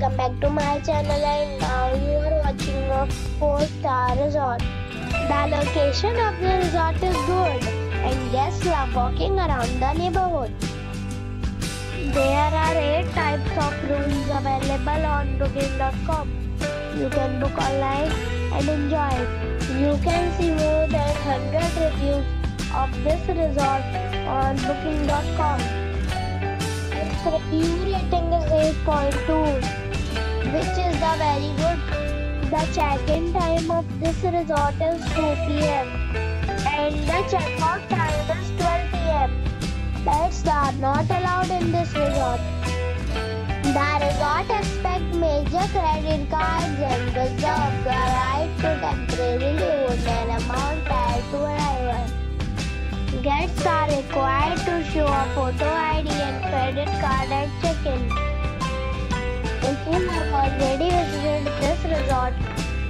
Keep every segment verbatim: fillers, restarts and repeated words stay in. Welcome back to my channel, and now you are watching a four star resort. The location of the resort is good and guests love walking around the neighborhood. There are eight types of rooms available on booking dot com. You can book online and enjoy it. You can see more than one hundred reviews of this resort on booking dot com. Its review rating is eight point two, which is the very good. The check-in time of this resort is two p m and the check-out time is twelve p m Pets are not allowed in this resort. The resort accepts major credit cards and reserves the right to temporarily hold an amount prior to arrival. Guests are required to show a photo I D and credit card at check-in. If you have already visited this resort,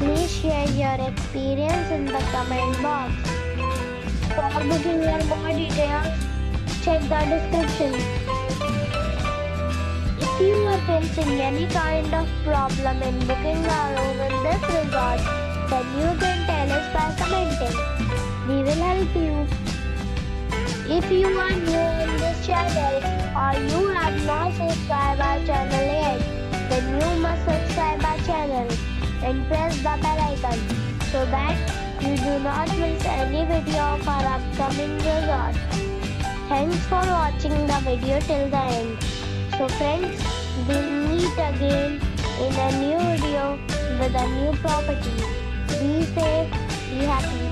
please share your experience in the comment box. For booking or more details, check the description. If you are facing any kind of problem in booking a room in this resort, then you can tell us by commenting. We will help you. If you are new in this channel or you have not subscribed our channel yet, then you must subscribe our channel and press the bell icon so that you do not miss any video of our upcoming resort. Thanks for watching the video till the end. So friends, we'll meet again in a new video with a new property. Be safe, be happy.